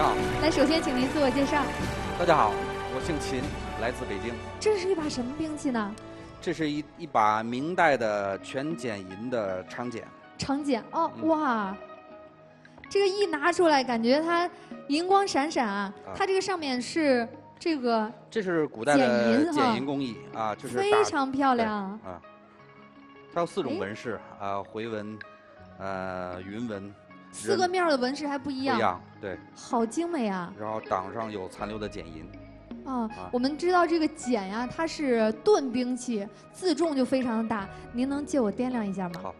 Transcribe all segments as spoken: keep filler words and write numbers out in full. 你好。那首先请您自我介绍。大家好，我姓秦，来自北京。这是一把什么兵器呢？这是一一把明代的全剪银的长剪。长剪哦，嗯、哇！ 这个一拿出来，感觉它银光闪闪啊！啊它这个上面是这个，这是古代的剪银工艺啊，就是非常漂亮啊。它有四种纹饰啊，回纹、呃云纹，四个面的纹饰还不一样，不一样对，好精美啊！然后掌上有残留的剪银。啊，啊我们知道这个剪呀、啊，它是钝兵器，自重就非常大。您能借我掂量一下吗？好。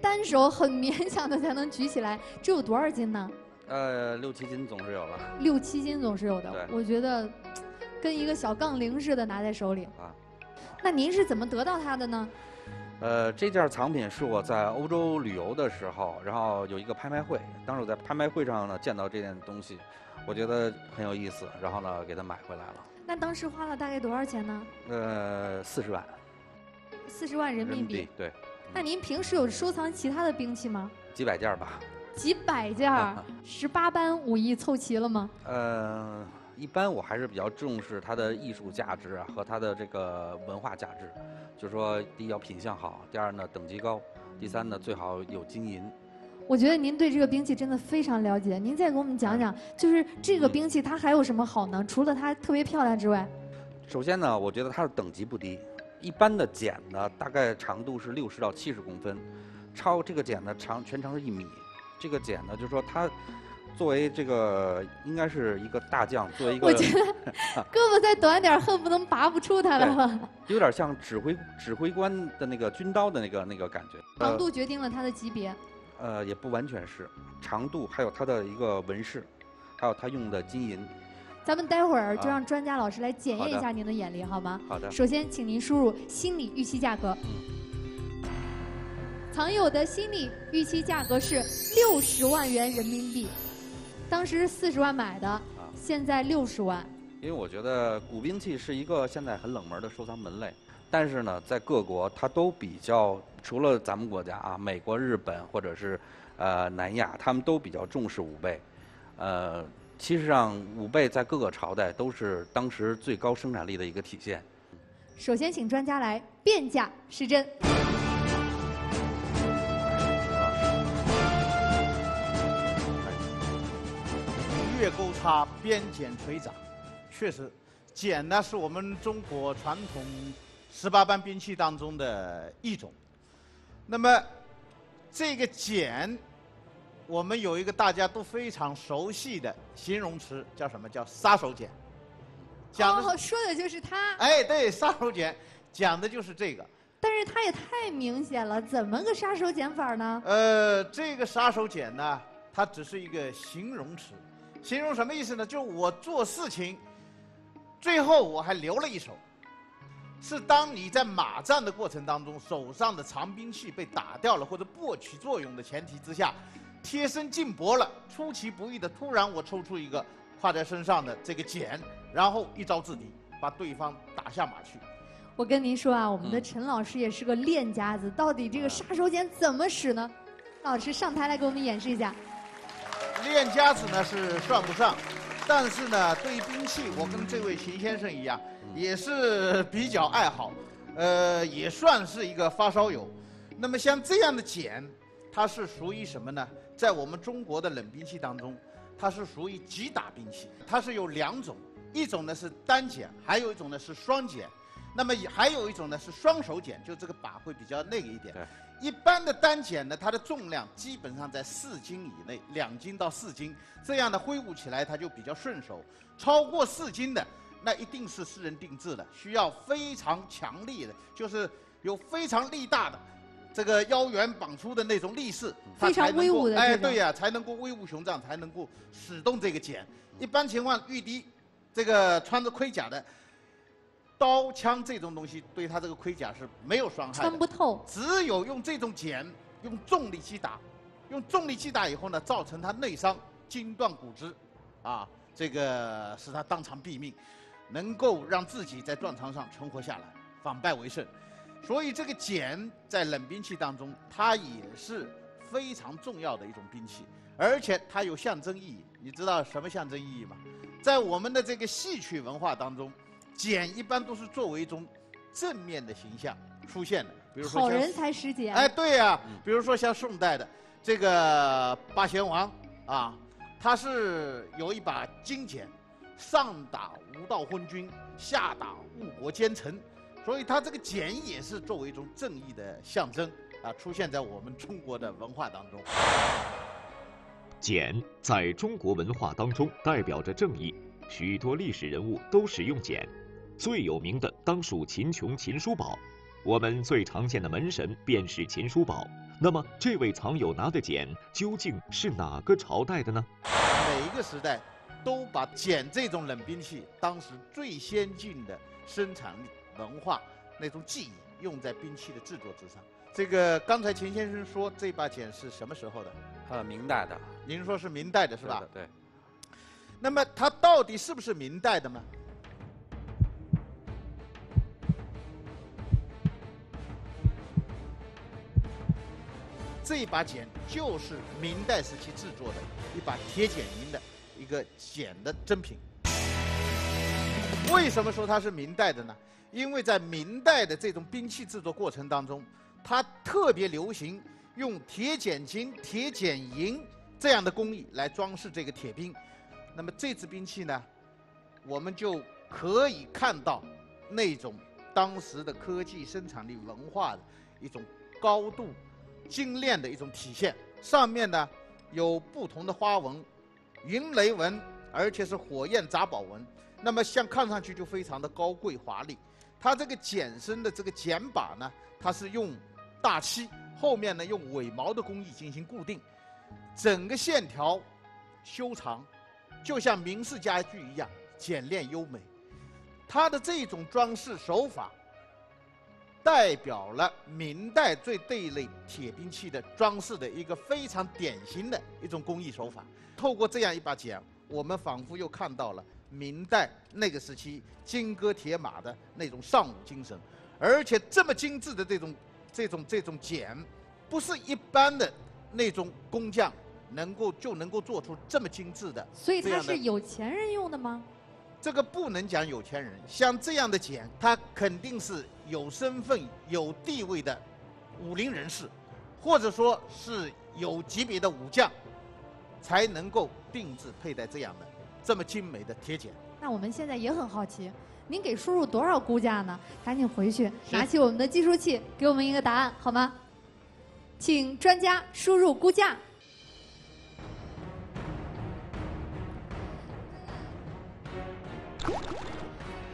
单手很勉强的才能举起来，这有多少斤呢？呃，六七斤总是有了。六七斤总是有的，我觉得跟一个小杠铃似的拿在手里。啊，那您是怎么得到它的呢？呃，这件藏品是我在欧洲旅游的时候，然后有一个拍卖会，当时我在拍卖会上呢见到这件东西，我觉得很有意思，然后呢给它买回来了。那当时花了大概多少钱呢？呃，四十万。四十万人民币。对。 那您平时有收藏其他的兵器吗？几百件吧。几百件，十八般武艺凑齐了吗？呃，一般我还是比较重视它的艺术价值啊和它的这个文化价值，就是说第一要品相好，第二呢等级高，第三呢最好有金银。我觉得您对这个兵器真的非常了解，您再给我们讲讲，就是这个兵器它还有什么好呢？嗯、除了它特别漂亮之外，首先呢，我觉得它的等级不低。 一般的剪呢，大概长度是六十到七十公分，超这个剪呢长全长是一米。这个剪呢，就是说它作为这个应该是一个大将，作为一个我觉得胳膊再短点，恨不能拔不出它了。有点像指挥指挥官的那个军刀的那个那个感觉。长度决定了它的级别。呃，也不完全是长度，还有它的一个纹饰，还有它用的金银。 咱们待会儿就让专家老师来检验一下您的眼力，好吗？好的。首先，请您输入心理预期价格。藏友的心理预期价格是六十万元人民币，当时四十万买的，现在六十万。因为我觉得古兵器是一个现在很冷门的收藏门类，但是呢，在各国它都比较，除了咱们国家啊，美国、日本或者是呃南亚，他们都比较重视武备，呃。 其实上，武备在各个朝代都是当时最高生产力的一个体现。首先，请专家来辨假是真。月钩叉边剪锤掌，确实，剪呢是我们中国传统十八般兵器当中的一种。那么，这个剪。 我们有一个大家都非常熟悉的形容词，叫什么？叫杀手锏。讲的、哦、说的就是它。哎，对，杀手锏讲的就是这个。但是它也太明显了，怎么个杀手锏法呢？呃，这个杀手锏呢，它只是一个形容词，形容什么意思呢？就我做事情，最后我还留了一手，是当你在马战的过程当中，手上的长兵器被打掉了或者不起作用的前提之下。 贴身近搏了，出其不意的，突然我抽出一个挎在身上的这个剪，然后一招制敌，把对方打下马去。我跟您说啊，我们的陈老师也是个练家子，嗯、到底这个杀手锏怎么使呢？老师上台来给我们演示一下。练家子呢是算不上，但是呢，对于兵器，我跟这位秦先生一样，也是比较爱好，呃，也算是一个发烧友。那么像这样的剪，它是属于什么呢？ 在我们中国的冷兵器当中，它是属于击打兵器，它是有两种，一种呢是单剪，还有一种呢是双剪，那么还有一种呢是双手剪，就这个把会比较那个一点。一般的单剪呢，它的重量基本上在四斤以内，两斤到四斤，这样的挥舞起来它就比较顺手。超过四斤的，那一定是私人定制的，需要非常强力的，就是有非常力大的。 这个腰圆绑出的那种力士，非常威武的，哎，对呀、啊，才能够威武雄壮，才能够使动这个剪。一般情况，御敌，这个穿着盔甲的，刀枪这种东西对他这个盔甲是没有伤害的，穿不透。只有用这种剪，用重力击打，用重力击打以后呢，造成他内伤，筋断骨折，啊，这个使他当场毙命，能够让自己在战场上存活下来，反败为胜。 所以这个剪在冷兵器当中，它也是非常重要的一种兵器，而且它有象征意义。你知道什么象征意义吗？在我们的这个戏曲文化当中，剪一般都是作为一种正面的形象出现的，比如说好人才识剪。哎，对呀、啊，比如说像宋代的这个八贤王啊，他是有一把金剪，上打无道昏君，下打误国奸臣，所以他这个剪也是作为一种正义的象征。 啊，出现在我们中国的文化当中。剪在中国文化当中代表着正义，许多历史人物都使用剪，最有名的当属秦琼、秦叔宝。我们最常见的门神便是秦叔宝。那么，这位藏友拿的剪究竟是哪个朝代的呢？每一个时代都把剪这种冷兵器，当时最先进的生产力、文化那种技艺，用在兵器的制作之上。 这个刚才秦先生说这把剪是什么时候的？呃，明代的。您说是明代的是吧？对。那么它到底是不是明代的呢？这把剪就是明代时期制作的一把铁剪银的一个剪的珍品。为什么说它是明代的呢？因为在明代的这种兵器制作过程当中。 它特别流行用铁剪金、铁剪银这样的工艺来装饰这个铁兵。那么这支兵器呢，我们就可以看到那种当时的科技、生产力、文化的一种高度精炼的一种体现。上面呢有不同的花纹，云雷纹，而且是火焰杂宝纹。那么像看上去就非常的高贵华丽。它这个剪身的这个剪把呢，它是用 大漆后面呢，用尾毛的工艺进行固定，整个线条修长，就像明式家具一样简练优美。它的这种装饰手法，代表了明代对这一类铁兵器的装饰的一个非常典型的一种工艺手法。透过这样一把剪，我们仿佛又看到了明代那个时期金戈铁马的那种尚武精神，而且这么精致的这种。 这种这种剪，不是一般的那种工匠能够就能够做出这么精致的。所以它是有钱人用的吗？这个不能讲有钱人，像这样的剪，它肯定是有身份、有地位的武林人士，或者说是有级别的武将，才能够定制佩戴这样的这么精美的铁剪。那我们现在也很好奇。 您给叔叔多少估价呢？赶紧回去拿起我们的计数器，给我们一个答案好吗？请专家输入估价。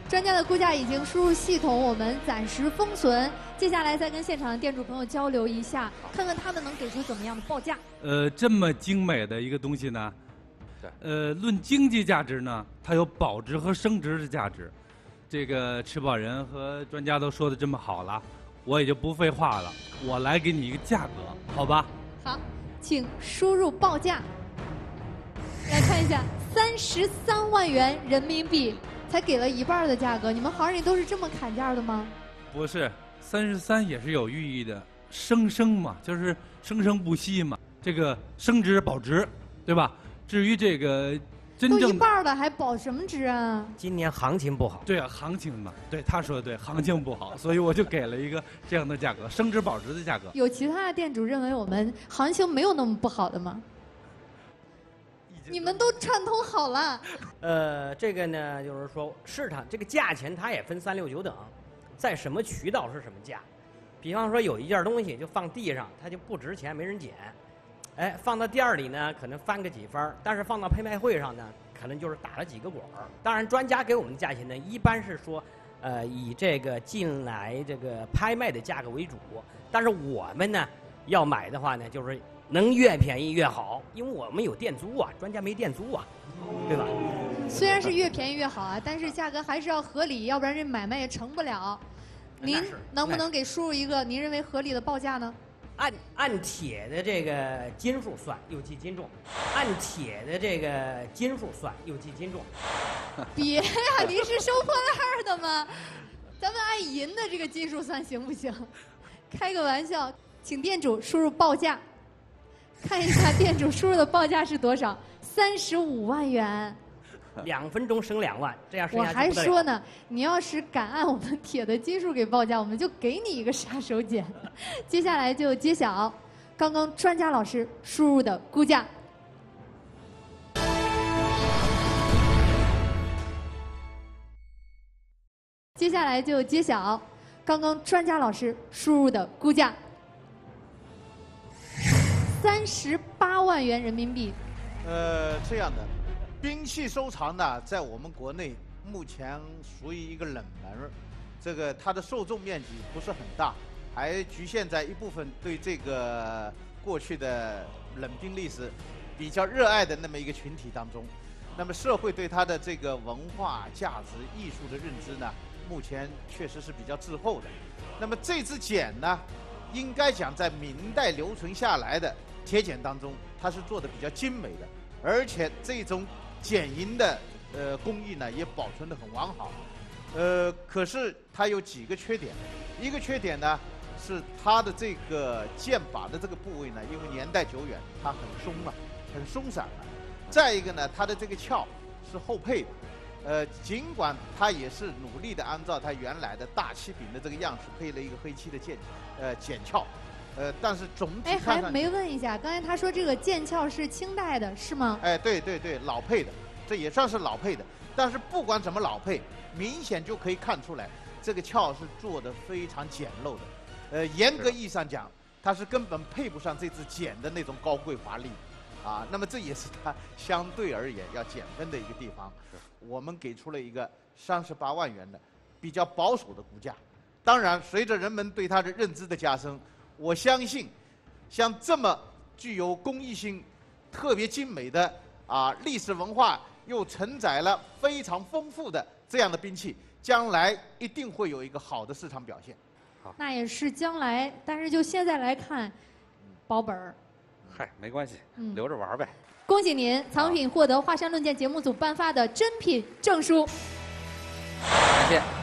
专家的估价已经输入系统，我们暂时封存。接下来再跟现场的店主朋友交流一下，看看他们能给出怎么样的报价。呃，这么精美的一个东西呢，呃，论经济价值呢，它有保值和升值的价值。 这个持保人和专家都说的这么好了，我也就不废话了，我来给你一个价格，好吧？好，请输入报价。来看一下，三十三万元人民币才给了一半的价格，你们行里都是这么砍价的吗？不是，三十三也是有寓意的，生生嘛，就是生生不息嘛，这个升值保值，对吧？至于这个。 都一半了，还保什么值啊？今年行情不好。对啊，行情嘛，对他说的对，行情不好，所以我就给了一个这样的价格，升值保值的价格。有其他的店主认为我们行情没有那么不好的吗？你们都串通好了。呃，这个呢，就是说市场这个价钱它也分三六九等，在什么渠道是什么价。比方说有一件东西就放地上，它就不值钱，没人捡。 哎，放到店里呢，可能翻个几番但是放到拍卖会上呢，可能就是打了几个滚儿。当然，专家给我们的价钱呢，一般是说，呃，以这个近来这个拍卖的价格为主。但是我们呢，要买的话呢，就是能越便宜越好，因为我们有店租啊，专家没店租啊，对吧？虽然是越便宜越好啊，但是价格还是要合理，要不然这买卖也成不了。您能不能给输入一个您认为合理的报价呢？ 按按铁的这个斤数算，又计斤重；按铁的这个斤数算，又计斤重。别呀、啊，您是收破烂的吗？咱们按银的这个斤数算行不行？开个玩笑，请店主输入报价。看一下店主叔叔的报价是多少？三十五万元。两分钟省两万，这样剩下就不得了。我还说呢，你要是敢按我们铁的基数给报价，我们就给你一个杀手锏。接下来就揭晓刚刚专家老师输入的估价。 接下来就揭晓刚刚专家老师输入的估价，三十八万元人民币。呃，这样的，兵器收藏呢，在我们国内目前属于一个冷门，这个它的受众面积不是很大，还局限在一部分对这个过去的冷兵历史比较热爱的那么一个群体当中。那么社会对它的这个文化价值、艺术的认知呢？ 目前确实是比较滞后的。那么这支简呢，应该讲在明代留存下来的铁简当中，它是做的比较精美的，而且这种简银的呃工艺呢也保存得很完好。呃，可是它有几个缺点，一个缺点呢是它的这个剑把的这个部位呢，因为年代久远，它很松了，很松散了。再一个呢，它的这个鞘是后配的。 呃，尽管它也是努力的按照它原来的大漆柄的这个样式配了一个黑漆的剑，呃，简鞘，呃，但是总体看上去，哎，还没问一下，刚才他说这个剑鞘是清代的，是吗？哎，对对对，老配的，这也算是老配的。但是不管怎么老配，明显就可以看出来，这个鞘是做的非常简陋的。呃，严格意义上讲，它是根本配不上这支简的那种高贵华丽。 啊，那么这也是它相对而言要减分的一个地方。我们给出了一个三十八万元的比较保守的估价。当然，随着人们对它的认知的加深，我相信，像这么具有公益性、特别精美的啊历史文化又承载了非常丰富的这样的兵器，将来一定会有一个好的市场表现。那也是将来，但是就现在来看，保本儿。 嗨，没关系，留着玩呗。嗯、恭喜您，藏品获得《华山论剑》节目组颁发的珍品证书。感谢。